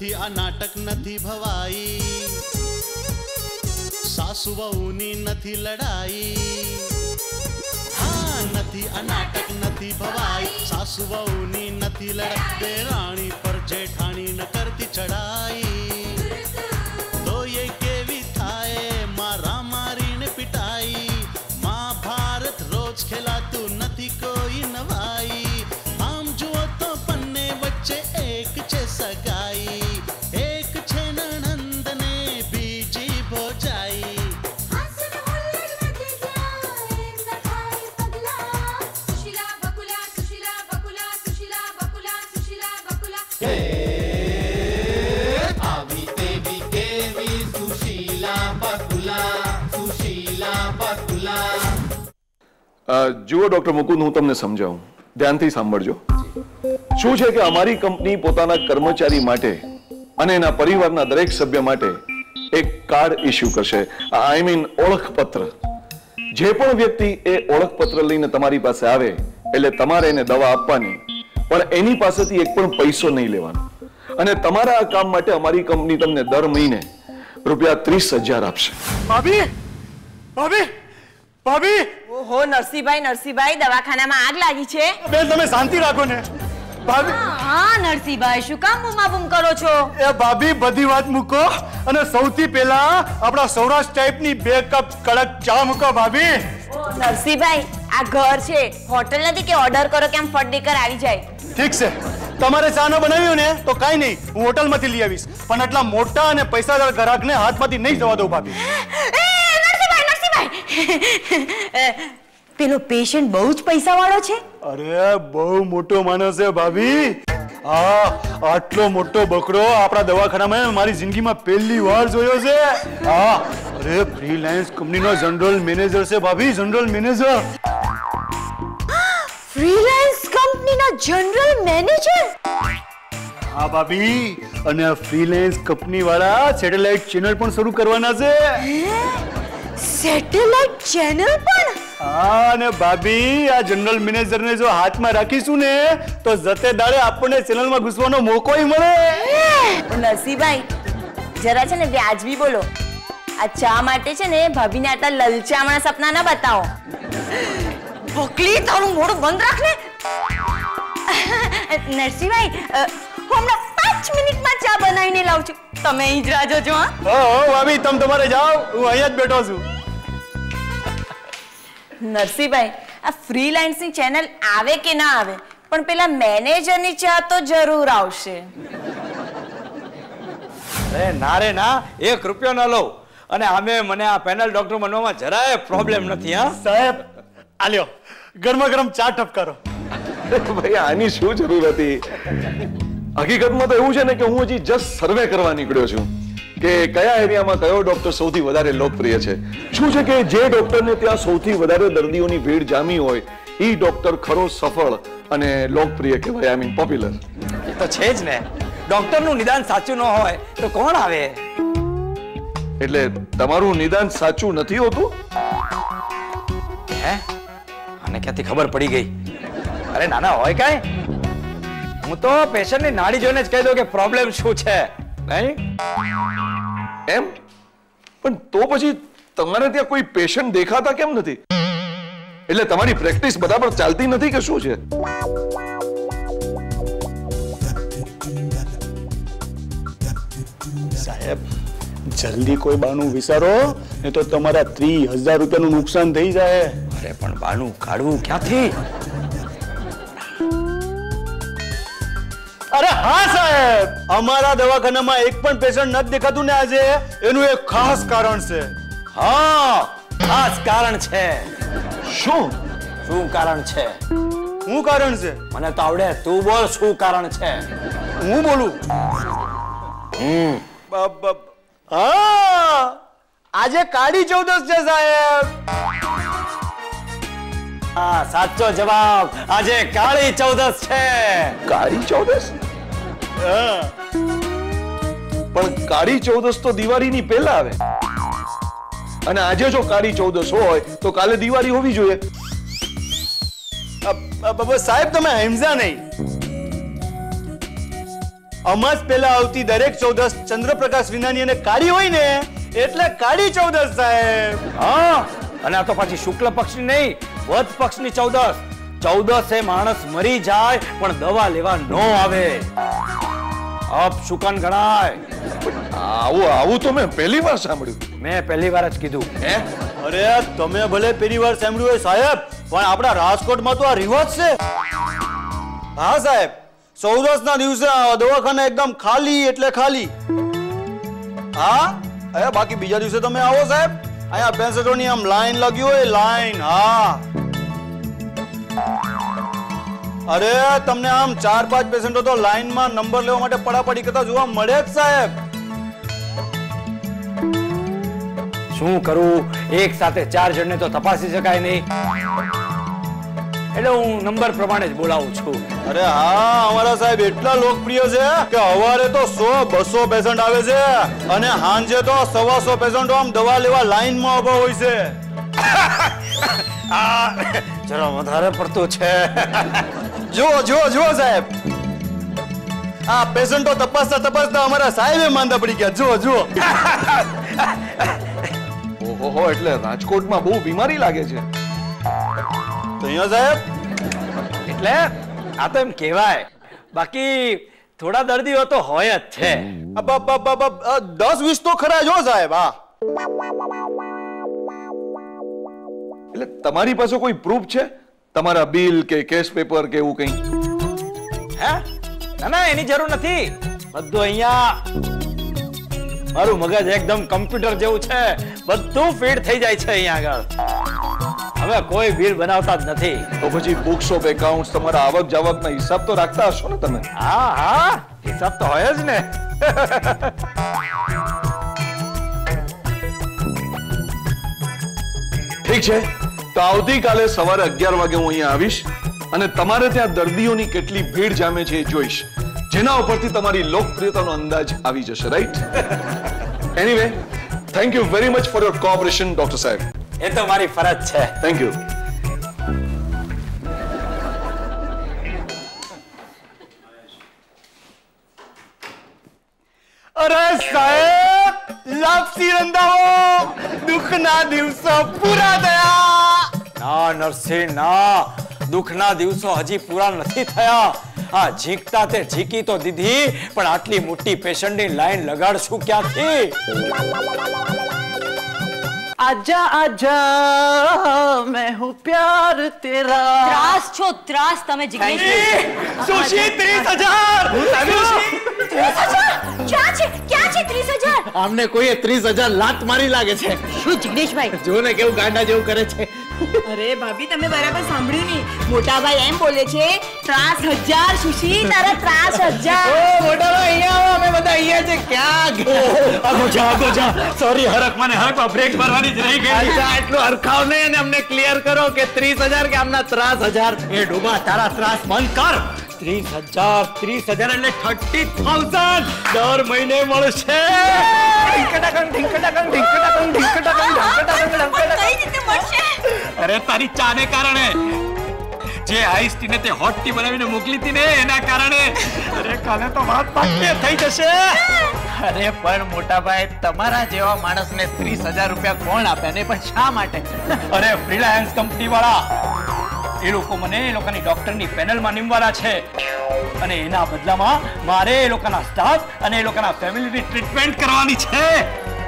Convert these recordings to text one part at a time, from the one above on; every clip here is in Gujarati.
નથી આ નાટક નથી ભવાઈ સાસુ વહુની નથી લડાઈ હા નથી આ નાટક નથી ભવાઈ સાસુ વહુની નથી લડાઈ દેરાણી પર જેઠાણી ન કરતી ચડાઈ તો એ કેવી થાય મારા મારીને પીટાઈ મહાભારત રોજ ખેલાતું નથી કોઈ નવાઈ सगाई एक छे ननंद ने बीजी भोजाई सुशीला बकुला सुशीला बकुला सुशीला बकुला सुशीला बकुला आवी देवी देवी सुशीला बकुला सुशीला बकुला। जुओ डॉक्टर मुकुंद हूँ तमने समझाऊं ध्यान थी सांभळजो શું છે કે અમારી કંપની પોતાના કર્મચારી માટે અને એના પરિવારના દરેક સભ્ય માટે એક કાર્ડ ઇશ્યુ કરશે આઈ મીન ઓળખપત્ર જે પણ વ્યક્તિ એ ઓળખપત્ર લઈને તમારી પાસે આવે એટલે તમારે એને દવા આપવાની પણ એની પાસેથી એક પણ પૈસો નહીં લેવાનો અને તમારા આ કામ માટે અમારી કંપની તમને દર મહિને ₹30,000 આપશે। ભાભી ભાભી ભાભી ઓહો નરસીભાઈ નરસીભાઈ દવાખાનામાં આગ લાગી છે બેન તમે શાંતિ રાખો ને भाभी हाँ नरसी भाई शु काम बुमाबुम करो छो ए भाभी बधी बात मुको अने सौथी पहला अपना सौराष्ट्र टाइप नी बे कप कड़क चा मुको भाभी। नरसी भाई आ घर छे होटल नथी के ऑर्डर करो के हम फट देकर आवी जाय। ठीक छे तमारे चानो बनाव्यो ने तो काई नहीं हूँ होटल मांथी ली आवीश पण आटला मोटा अने पैसादार ग्राहक ने हाथ मांथी नहीं जवा दो भाभी। ए नरसी भाई पेलो पेशेंट बहुत पैसा वालो छे। अरे बहुत मोटो मानस है भाभी आ आटलो मोटो बकरो आपड़ा दवाखाना में मारी जिंदगी में पहली बार जोयो छे। हां अरे फ्रीलांस कंपनी नो जनरल मैनेजर छे भाभी जनरल मैनेजर फ्रीलांस कंपनी नो जनरल मैनेजर। हां भाभी અને फ्रीलांस कंपनी वाला सैटेलाइट चैनल पण शुरू करवाना छे। सैटेलाइट चैनल पण हाँ ने भाभी आ जनरल मैनेजर ने जो हाथ में राखीशू ने तो जते दाड़े आपने चैनल में घुसवानो मौको ही मळे। नरसी भाई जरा छे ने व्याजबी बोलो अच्छा माटे छे ने भाभी ने आटा ललचामणा सपना ना बताओ भोकली तारू मोड़ बंद राख ने। नरसी भाई हमना 5 मिनिट में चा बनावीने लाव छु तमे ईज राजो जो। हां ओ भाभी तुम तुम्हारे जाओ हूं अहींया ज बैठो छु। नरसी भाई आ फ्रीलांस नी चैनल आवे के ना आवे पण पेला मैनेजर नी चा तो जरूर आवशे। अरे ना एक रुपया ना लो अने आमे मने आ पैनल डॉक्टर बनवामां जराय प्रॉब्लम नथी। हां साहेब आ ल्यो गरम गरम चा टपकारो। भाई आनी शुं जरूर हती हकीकतमां तो एवुं छे ने के हुं हजी जस्ट सर्वे करवा नीकळ्यो छुं के क्या एरिया में क्यों डॉक्टर सौथी वधारे लोकप्रिय है शू है कि जे डॉक्टर ने त्या सौथी वधारे दर्दियों की भीड़ जामी होय ई डॉक्टर खरो सफल अने लोकप्रिय कहेवाय आई मीन पॉप्युलर तो छे ज ने डॉक्टर नु निदान साचू न होय तो कोण आवे એટલે તમારું નિદાન સાચું નથી હોતું હે આને ક્યાંથી ખબર પડી ગઈ અરે નાના હોય કાય હું તો પેશન્ટ ની નાડી જોઈને જ કહી દઉં કે પ્રોબ્લેમ શું છે एम? पण तो पछी तमने त्या कोई पेशेंट देखा था केम नथी? એટલે તમારી પ્રેક્ટિસ બરાબર ચાલતી નથી કે શું છે? સાહેબ જલ્દી કોઈ બાનું વિચારો ને તો તમારા ₹30,000 નું નુકસાન થઈ જાય। અરે પણ બાનું કાઢવું ક્યાંથી? अरे हाँ साहेब हमारा दवाखाना में एक पण पेशेंट न दिखातू ने आज एनु एक खास कारण से। हाँ खास कारण छे। शू शू कारण छे? हूँ कारण से मने तो आवड़े तू बोल शू कारण छे? हूँ बोलू हाँ आज काड़ी चौदस छे साहेब। हाँ साचो जवाब आज काली चौदस छे। काली चौदस? पण काली चौदस तो दिवाळी नी पहेला आवे अने आज जो काली चौदस होय तो काले दिवाळी होवी जोईए। अब साहेब तमे समज्या नहीं અમાસ પહેલા આવતી દરેક ચૌદશ ચંદ્રપ્રકાશ વિનાની અને કાળી હોય ને એટલે કાળી ચૌદશ સાહેબ. હા, અને આ તો પાછી શુક્લ પક્ષની નહીં વદ પક્ષની ચૌદશ. ચૌદશે માણસ મરી જાય પણ દવા લેવા ન આવે, અપશુકન ગણાય. આવું તો મેં પહેલી વાર સાંભળ્યું. મેં પહેલી વાર જ કીધું. હે, અરે તમે ભલે પહેલી વાર સાંભળ્યું હોય સાહેબ, પણ આપણા રાજકોટમાં તો આ રિવાજ છે. હા સાહેબ, चौदस ना दिवसे दवाखाना एकदम खाली एटले खाली. हाँ, बाकी बीजा दिवसे तमे आवो साहेब, अहींया पेशेंटोनी आम लाइन लगी होय लाइन. हाँ, अरे तमने आम 4-5 पेशेंटो तो लाइन में नंबर लेवा माटे पड़ापड़ी करता जोवा मळे छे साहेब. शुं करूं, एक साथे 4 जणने तो तपासी शकाय नहीं. नंबर प्रमाणे बोलावुं छुं. अरे हाँ, अमरा साहेब एटला लोकप्रिय छे के हवारे तो 100-200 पेशेंट आवे छे अने हांजे तो 125 पेशेंटो आम दवा लेवा लाइन में ऊभा होय छे. आ जरा वधारे पड़तो छे. जो जो जो साहेब, आ पेशेंटो तपासता तपासता अमरा साहेबे માંદા પડી ગયા. જો જો ઓહો, એટલે રાજકોટમાં બહુ બીમારી લાગે છે. तो साहेब इतने आ तो एम कहवाय, बाकी थोड़ा दर्दी हो तो होय ज छे. अब 10-20 तो खरा जो साहेब. हां, એટલે તમારી પાસે કોઈ પ્રૂફ છે તમારા બિલ કે કેશ પેપર કે એવું કંઈ? હે, ના ના, એની જરૂર નથી. બધું અહીંયા મારું મગજ એકદમ કમ્પ્યુટર જેવું છે, બધું ફીડ થઈ જાય છે અહીંયા આગળ. हमें कोई बिल बनावता ज नथी. तो पछी बुक्स ऑफ एकाउंट्स तमारा आवक जावक ना हिसाब तो राखता हशो ने तमे? हां हां, हिसाब तो होय ज ने. ठीक छे, तो आवती काले सवारे 11 वागे हूँ अहींया आवीश अने तमारे त्यां दर्दीओनी केटली भीड़ जामे छे ए जोईश, जेना उपरथी तमारी लोकप्रियतानो अंदाज आवी जशे. Right. Anyway, thank you very much for your cooperation doctor साहेब. ये तो हमारी फरज है. Thank you. अरे साहेब, लापसी रंदा हो दुख ना दिवसो पूरा थया. ना नरसी ना, दुख ना दिवसो हजी पूरा नथी थया. आ झीकता ते झीकी तो दीधी, पण आटली मोटी पेशेंट नी लाइन लगाडशु क्यांथी? आजा आजा मैं हूँ प्यार तेरा. त्रास छो त्रास तमे जिग्नेश. सुशी 30,000. क्या छे क्या छे 30,000? हमने कोई 30,000 लात मारी लागे छे. शू जिग्नेश भाई जो ने केवू गांडा जेवू करे छे. अरे भाभी तमे बराबर सांभळ्यु नी, मोटा भाई एम बोले छे 30,000. सुशी तारा 30,000. ओ मोटा भाई अहींया आव, અમે બધા અહીયા છે. ક્યાં ગયો? આગો જા આગો જા. સોરી, હરક મને હરક બ્રેક ભરવાની જ રહી ગઈ. અચ્છા, એટલું હરખાવ નહીં અને અમને ક્લિયર કરો કે 30,000 કે આમના 30,000. એ ડોબા તારા ત્રાસ બંધ કર. 30,000 એટલે 30,000 દર મહિને મળશે. ઢીંકટાકણ ઢીંકટાકણ ઢીંકટાકણ ઢીંકટાકણ ઢીંકટાકણ ઢીંકટાકણ મળશે. अरे तारी चाने कारणे जे आइस टीने ते हॉट टी बनावीने मोकली थी ने एना कारणे अरे काले तो वात पाक्की थई जशे. अरे पण मोटा भाई तमारा जेवा माणस ने 30,000 रुपया कोण आपे ने? पण शा माटे? अरे फ्रीलांस कंपनी वाला ए लोको मने ए लोकानी डॉक्टर नी पेनल मा निमवाला छे અને એના બદલામાં મારે એ લોકોના સ્ટાફ અને એ લોકોના ફેમિલી ની ટ્રીટમેન્ટ કરવાની છે.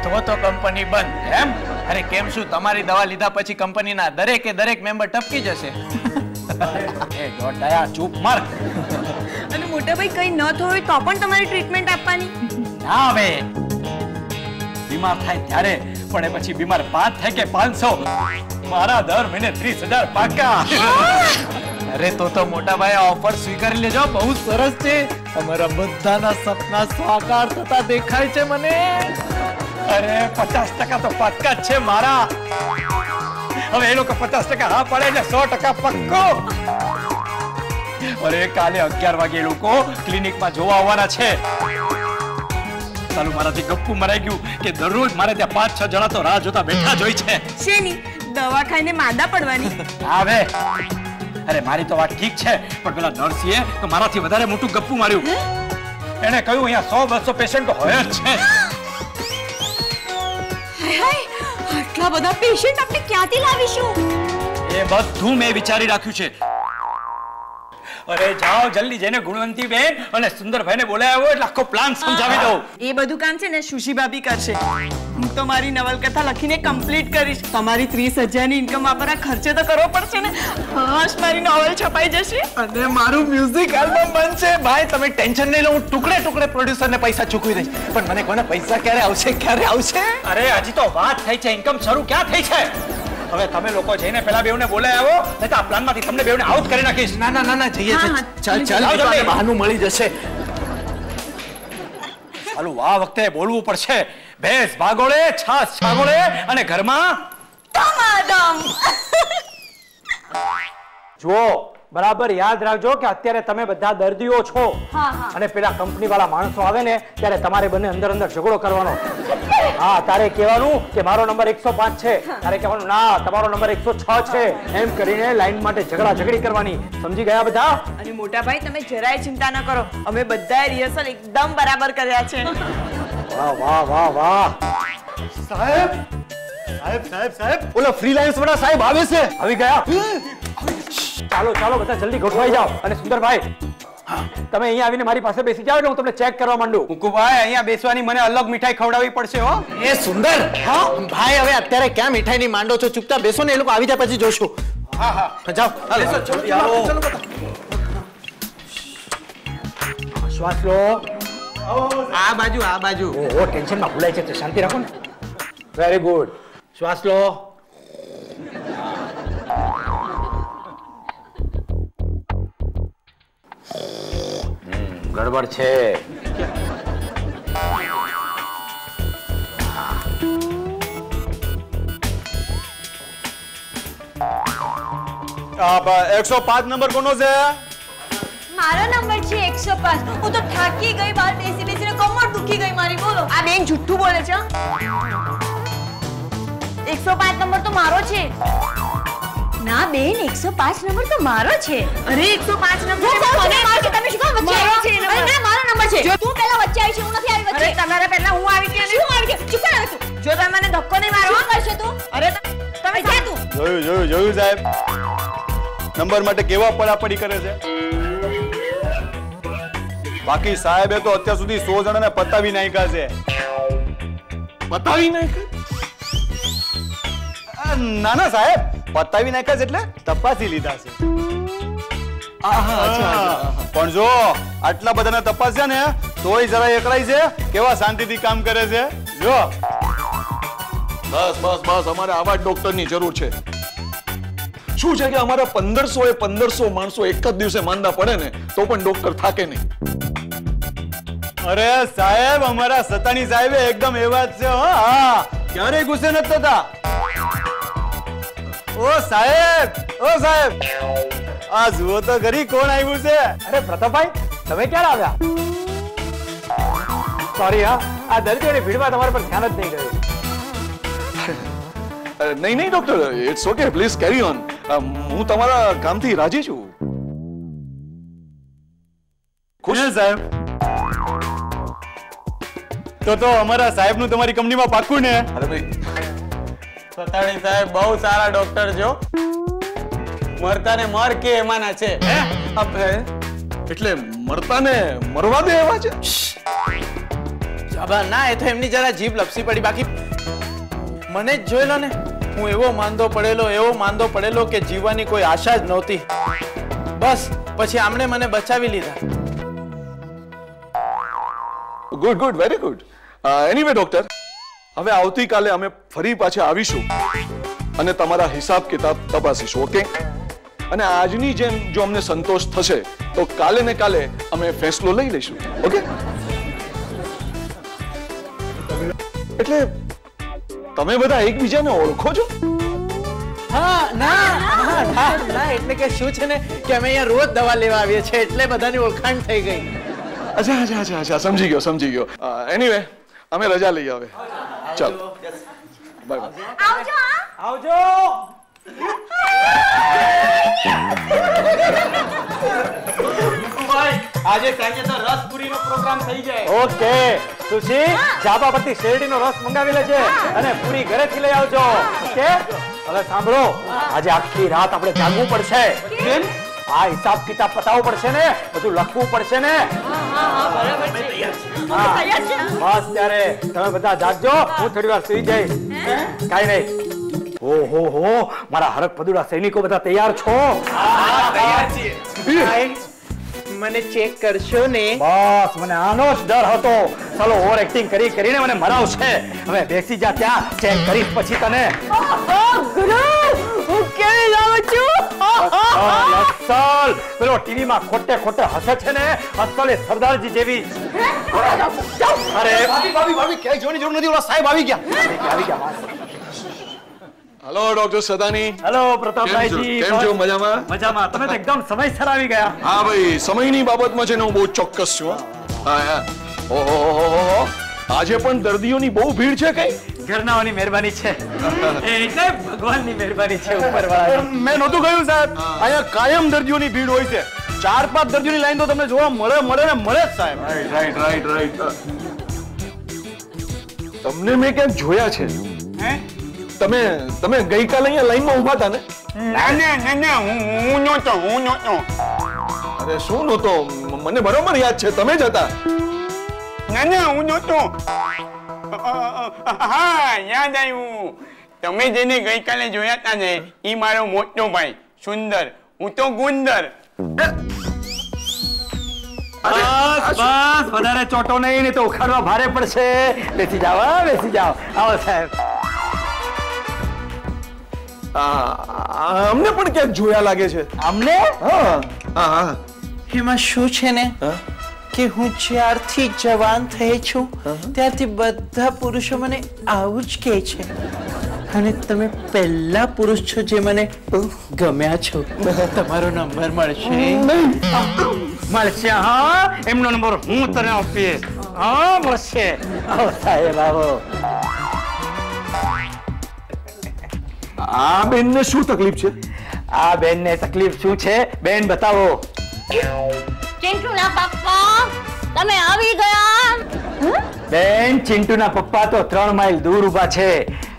તો કંપની બંધ એમ? અરે કેમ, શું તમારી દવા લીધા પછી કંપનીના દરેક મેમ્બર ટપકી જશે? એ ડોડાયા ચૂપ માર. અને મોટા ભાઈ કઈ ન થયું તો પણ તમારી ટ્રીટમેન્ટ આપવાની? ના, હવે બીમાર થાય ત્યારે પણ એ પછી બીમાર 5 થાય કે 500 મારા દર મહિને 30,000 પાકા. अरे तो मोटा भाई ऑफर स्वीकार लेजो, बहुत सरस छे. तमारा बधाना सपना साकार थता देखाय छे मने. अरे 50% तो पक्का छे मारा. हवे ए लोको 50% हां पाडे એટલે 100% पक्को. अरे કાલે 11 વાગે લોકો ક્લિનિક માં જોવા આવવાના છે. ચાલુ મારાથી ગપ્પુ મરાઈ ગયું કે દરરોજ મારે ત્યાં 5-6 જણા તો રાહ જોતા બેઠા જ હોય છે. શેની દવા ખાઈને માંદા પડવાની? આવે. अरे मारी तो बात ठीक है, पर पेला नर्सीए तो मारा थी वधारे मोटू गप्पू मार्यू. એને કહ્યું અહીંયા 100-200 પેશન્ટ તો હોય જ છે। હાય હાય આટલા બધા પેશન્ટ આપણે ક્યાંથી લાવીશું? એ બધું મેં વિચારી રાખ્યું છે। અરે જાઓ જલ્દી જઈને ગુણવંતી બેન અને સુંદરભાઈ ને બોલાવ્યો એટલે આખો પ્લાન સમજાવી દઉં। એ બધું કામ છે ને સુશી ભાભી કરશે। હું તો મારી નવલકથા લખીને કમ્પ્લીટ કરીશ। તમારી 30,000 ની ઇન્કમ પર આ ખર્ચે તો કરવો પડશે ને। હાશ મારી નોવેલ છપાઈ જશે અને મારું મ્યુઝિક આલ્બમ બનશે। ભાઈ તમે ટેન્શન ન લો, હું ટુકડે ટુકડે પ્રોડ્યુસર ને પૈસા ચૂકવી દઈશ। પણ મને કોના પૈસા ક્યારે આવશે ક્યારે આવશે? અરે હજી તો વાત થઈ છે, ઇન્કમ શરૂ ક્યાં થઈ છે। હવે તમે લોકો જઈને પેલા બેવને બોલાવ્યો નહીં તો આ પ્લાનમાંથી તમને બેવને આઉટ કરી નાખીશ। ના ના ના ના જઈએ ચાલ ચાલ આપણે બહાનું મળી જશે। હાલો આ વખતે બોલવું પડશે। ભેંસ ભાગોળે છાસ છાગોળે અને ઘરમાં તમાદમ। જો બરાબર યાદ રાખજો કે અત્યારે તમે બધા દર્દીઓ છો અને પેલા કંપની વાળા માણસો આવે ને ત્યારે તમારે બંને અંદર અંદર ઝઘડો કરવાનો। હા તારે કહેવાનું કે મારો નંબર 105 છે, તારે કહેવાનું ના તમારો નંબર 106 છે, એમ કરીને લાઈન માટે ઝઘડા ઝઘડી કરવાની। સમજી ગયા બધા? અને મોટા ભાઈ તમે જરાય ચિંતા ન કરો, અમે બધા રિહર્સલ એકદમ બરાબર કર્યા છે। વાહ વાહ વાહ વાહ સાહેબ સાહેબ સાહેબ સાહેબ ઓલા ફ્રીલાન્સ વાળા સાહેબ આવે છે, આવી ગયા। ચાલો ચાલો બધા જલ્દી ગોઠવાઈ જાઓ અને સુંદરભાઈ તમે અહીંયા આવીને મારી પાસે બેસી જાવ એટલે હું તમને ચેક કરવા માંડું। મુકુભાઈ અહીંયા બેસવાની મને અલગ મીઠાઈ ખવડાવવી પડશે હો। એ સુંદર હા ભાઈ હવે અત્યારે ક્યાં મીઠાઈની માંડો છો, ચૂપચાપ બેસો ને, એ લોકો આવી જાય પછી જોશું। હા હા જાઓ બેસો જલ્દી આવો। શ્વાસ લો, આ બાજુ આ બાજુ। ઓ ટેન્શનમાં ભૂલાય છે, શાંતિ રાખો ને। વેરી ગુડ, શ્વાસ લો। ગડબડ છે। આ 105 નંબર કોનો છે? મારો નંબર છે 105। હું તો થાકી ગઈ, બહાર બેસી બેસીને કમર દુખી ગઈ મારી, બોલો આ બેન જુઠ્ઠું બોલે છે। 105 નંબર તો મારો છે। ના બેન 105 નંબર તો મારો છે। અરે 105 નંબર મને મારો છે, તમે શું કામ વચ્ચે આવી છે? અરે ના મારો નંબર છે, જો તું પહેલા વચ્ચે આવી છે, હું નથી આવી વચ્ચે। અરે તમારા પહેલા હું આવી કે શું આવી કે ચૂપ રહે તું। જો તમે મને ધક્કો નહીં મારો શું કરશે તું? અરે તમે જા તું। જોયું જોયું જોયું સાહેબ નંબર માટે કેવા પડાપડી કરે છે। બાકી સાહેબે તો અત્યાર સુધી 100 જણાને પતાવી નાખ્યા છે। પતાવી નાખ્યા? ના ના સાહેબ પતાવી નાખ્યા છે એટલે તપાસી લીધા છે। પણ જો આટલા બધાને તપાસ્યા ને તોય જરા એકલાય છે, કેવા શાંતિથી કામ કરે છે જો। બસ બસ બસ અમારે આવા ડોક્ટરની જરૂર છે। શું છે કે અમારા 1500 માણસો એક જ દિવસે માંદા પડે ને તો પણ ડોક્ટર થાકે નહીં। અરે સાહેબ અમારા સતાની સાહેબે એકદમ એવા જ છે હો, હા ક્યારેય ગુસ્સે નથી થતા। ઓ સાહેબ આ જુઓ તો ઘરી કોણ આવ્યું છે। અરે પ્રતાપભાઈ તમે ક્યારે આવ્યા? સોરી હા આ દર્દીઓની ભીડમાં તમારા પર ધ્યાન જ નહીં ગયું। નહીં નહીં doctor it's okay, please carry on, હું તમારા કામથી રાજી છું। ખુશ સાહેબ તો અમારા સાહેબનું તમારી કંપનીમાં પાક્કું ને? અરે ભાઈ સતાણી સાહેબ બહુ સારા ડોક્ટર છો, મરતા ને મર કે એમાંના છે। એટલે મરતા ને મરવા દે એવા છે? ના એ તો એમની જરા જીભ લપસી પડી, બાકી મને જ જોઈ લો ને, હું એવો માંદો પડેલો કે જીવવાની કોઈ આશા જ નહોતી, બસ પછી આમણે મને બચાવી લીધા। Good good very good. Anyway doctor હવે આવતીકાલે અમે ફરી પાછા આવીશું અને તમારા હિસાબ કિતાબ તપાસીશું ઓકે? અને આજની જેમ જો અમને સંતોષ થશે તો કાલે ને કાલે અમે ફેસલો લઈ લઈશું ઓકે? એટલે તમે બધા એકબીજાને ઓળખો છો? હા ના એટલે કે શું છે ને કે અમે અહીંયા રોજ દવા લેવા આવીએ છીએ એટલે બધાની ઓળખાણ થઈ ગઈ। અચ્છા સમજી ગયો। એનીવે અમે રજા લઈ આવે, ચાલો બાય બાય। આવજો આવજો મુકુભાઈ આજે સાંજે તો રસપુરીનો પ્રોગ્રામ થઈ જાય. ઓકે સુશી જાબાપતિ શેરડીનો રસ મંગાવી લેજે અને પૂરી ઘરેથી લઈ આવજો. ઓકે હવે સાંભળો, આજે આખી રાત આપણે જાગવું પડશે. બેન આ હિસાબ કિતાબ પતાવવું પડશે ને, બધું લખવું પડશે ને. હા હા બરાબર છે, તૈયાર છે. બસ ત્યારે તમે બધા જાગજો, હું થોડી વાર સુઈ જઈશ. કાઈ નહીં. ઓહો હો મારા હરક પદુડા સૈનિકો બધા તૈયાર છો? હા તૈયાર છીએ. મને ચેક કરશો ને? બસ મને આનો જ ડર હતો. ચાલો ઓવર એક્ટિંગ કરી કરીને મને મરાવશે. હવે બેસી જા ત્યાં, ચેક કરી પછી તને. ગુરુ હું કેવી લાવું છું? અસલ પેલો ટીવીમાં ખોટે ખોટે હસે છે ને, અસલ એ સરદારજી જેવી. અરે ભાભી ભાભી ભાભી કે જોની જરૂર નથી, ઓલા સાહેબ આવી ગયા. આવી ગયા. Hello doctor Sadani. હેલો પ્રતાપભાઈજી, કેમ છો? મજામાં? મજામાં. તમે તો એકદમ સમયસર આવી ગયા. હા ભાઈ, સમયની બાબતમાં છે ને હું બહુ ચોક્કસ છું. હા ઓહો આજે પણ દર્દીઓની બહુ ભીડ છે. કઈ ઘરનાઓની મહેરબાની છે, એટલે ભગવાનની મહેરબાની છે ઉપરવાળાની. મેં નહોતું કહ્યું સાહેબ, અહીંયા કાયમ દર્દીઓની ભીડ હોય છે. 4-5 દર્દીઓની લાઈન તો તમને જોવા મળે જ સાહેબ. Right right right. તમને મેં ક્યાંક જોયા છે. હે તમે ગઈકાલે અહીંયા લાઈનમાં ઊભા હતા ને? ના હું નહોતો. અરે શું નહોતો? મને બરોબર યાદ છે, તમે જ હતા. ના હું નહોતો. હા યાદ આવ્યું, તમે જેને ગઈકાલે જોયા હતા ને એ મારો મોટો ભાઈ સુંદર, હું તો ગુંદર. બસ બસ વધારે ચોટો નહીં, ને તો ઉખાડવા ભારે પડશે. બેસી જાઓ બેસી જાઓ. આવો સાહેબ. અમને પણ ક્યાંક જોયા લાગે છે. અમને? હા. એમાં શું છે ને કે હું જ્યારથી જવાન થઈ છું ત્યારથી બધા પુરુષો મને આવું જ કહે છે, અને તમે પહેલા પુરુષ છો જે મને ગમ્યા છો. તમારો નંબર મળશે. મળશે હા, એમનો નંબર હું તને આપીશ. હા મળશે. આવો સાહેબ આવો. આ બેન ને શું તકલીફ છે? આ બેન ને તકલીફ શું છે? બેન બતાવો. ચિંટુના પપ્પા તમે આવી ગયા? બેન ચિંટુના પપ્પા તો 3 માઇલ દૂર ઊભા છે.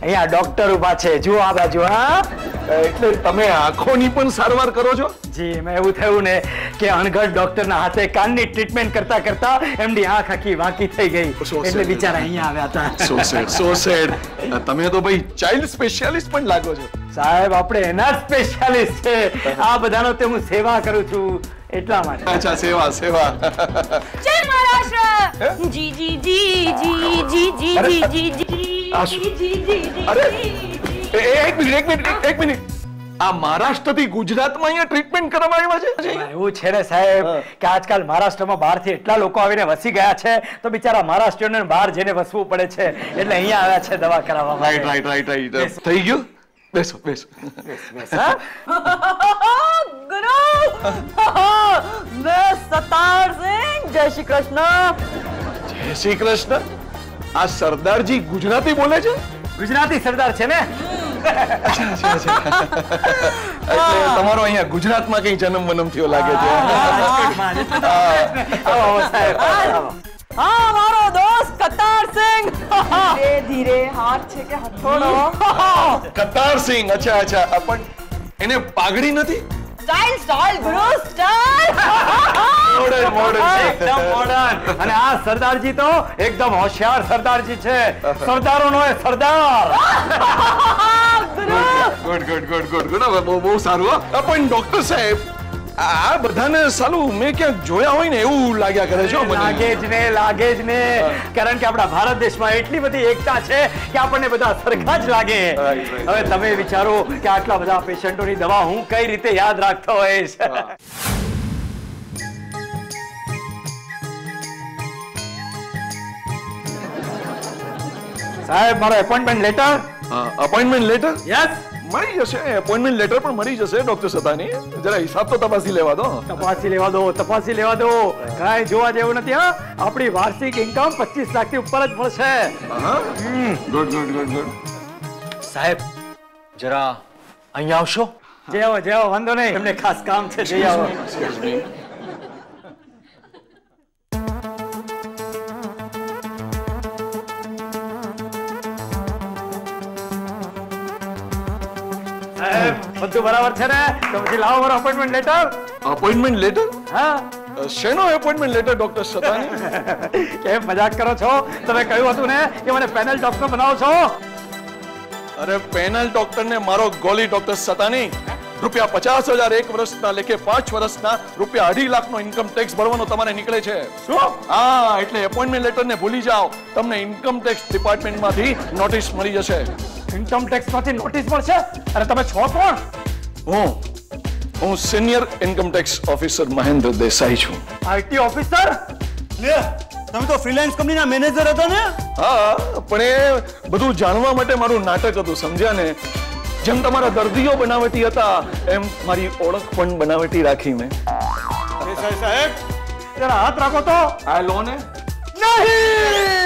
અહીંયા ડોક્ટર ઊભા છે, જુઓ આ બાજુ. હા એટલે તમે આંખોની પણ સારવાર કરો છો? જી મેં એવું થયું ને કે અણઘડ ડોક્ટરના હાથે કાનની ટ્રીટમેન્ટ કરતા કરતા એમની આંખ આખી વાંકી થઈ ગઈ, એટલે બિચારા અહીંયા આવ્યા હતા. So sad so sad. તમે તો ભાઈ ચાઇલ્ડ સ્પેશિયાલિસ્ટ પણ લાગો છો. સાહેબ આપણે એના સ્પેશિયાલિસ્ટ છે. આ બધાનો તે હું સેવા કરું છું એટલા માટે. અચ્છા સેવા સેવા. જય મહારાષ્ટ્ર. જી જી જી જી જી જી જી જી જી જી જી. અરે એક મિનિટ. આ મહારાષ્ટ્રથી ગુજરાતમાં અહીંયા ટ્રીટમેન્ટ કરવામાં આવ્યા છે? એવું છે ને સાહેબ કે આજકાલ મહારાષ્ટ્રમાં બહારથી એટલા લોકો આવીને વસી ગયા છે, તો બિચારા મહારાષ્ટ્રીયને બહાર જઈને વસવું પડે છે, એટલે અહીંયા આવ્યા છે દવા કરાવવા. Right right right right. થઈ ગયું, બેસો બેસો બેસો. ગુરુ મેં સતારસિંહ. જય શ્રી કૃષ્ણ. જય શ્રી કૃષ્ણ. આ સરદારજી ગુજરાતી બોલે છે? ગુજરાતી સરદાર છે ને? તમારો અહીંયા ગુજરાતમાં કઈ જન્મ વનમ થયો લાગે છે. હા મારો દોસ્ત કતારસિંહ. ધીરે ધીરે હાથ છે કે હથોડો? કતારસિંહ. અચ્છા અચ્છા, પણ એને પાઘડી નથી? સ્ટાઇલ સ્ટાઇલ ગુરુ સ્ટાઇલ. મોડર્ન મોડર્ન એકદમ મોડર્ન. અને આ સરદારજી તો એકદમ હોશિયાર સરદારજી છે, સરદારોનો એ સરદાર. Good good good good good. હવે બહુ સારું. પણ ડોક્ટર સાહેબ આ બધાને સાલું મેં ક્યાંક જોયા હોય ને એવું લાગ્યા કરે છે. લાગે જ ને કારણ કે આપણા ભારત દેશમાં એટલી બધી એકતા છે કે આપણને બધા સરખા જ લાગે. હવે તમે વિચારો કે આટલા બધા પેશન્ટોની દવા હું કઈ રીતે યાદ રાખતો હોઈશ. સાહેબ મારો appointment letter. Appointment letter? Yes મળી જશે. એપોઇન્ટમેન્ટ લેટર પણ મળી જશે ડોક્ટર સતાની. જરા હિસાબ તો તપાસી લેવા દો. કાંઈ જોવા જેવું નથી. હા આપણી વાર્ષિક ઇન્કમ 25 લાખથી ઉપર જ મળશે. Good good good good. સાહેબ જરા અહીંયા આવશો? જેવો વાંધો નહીં, તમને ખાસ કામ છે. જઈ આવો. બધું બરાબર છે ને? તો પછી લાવો મારો અપોઇન્ટમેન્ટ લેટર. Appointment letter? હા. શેનો અપોઇન્ટમેન્ટ લેટર ડોક્ટર સતાની? કેમ મજાક કરો છો? તમે કહ્યું હતું ને કે મને પેનલ ડોક્ટર બનાવો છો. અરે પેનલ ડોક્ટર ને મારો ગોલી ડોક્ટર સતાની. રૂપિયા 50,000 એક વર્ષના લેખે 5 વર્ષના રૂપિયા 2.5 લાખનો ઇન્કમ ટેક્સ ભરવાનો તમારે નીકળે છે. શું? હા, એટલે એપોઇન્ટમેન્ટ લેટરને ભૂલી જાઓ. તમને ઇન્કમ ટેક્સ ડિપાર્ટમેન્ટમાંથી નોટિસ મળી જશે. ઇન્કમ ટેક્સમાંથી નોટિસ મળશે? અરે તમે છો કોણ? હું senior income tax officer Mahendra Desai છું. IT officer? લે, તમે તો ફ્રીલાન્સ કંપનીના મેનેજર હતા ને? હા, પણ એ બધું જાણવા માટે મારું નાટક હતું, સમજ્યા ને? જેમ તમારા દર્દીઓ બનાવટી હતા એમ મારી ઓળખ પણ બનાવટી રાખી મેં. સાહેબ જરા હાથ રાખો તો. આ લો ને. નહીં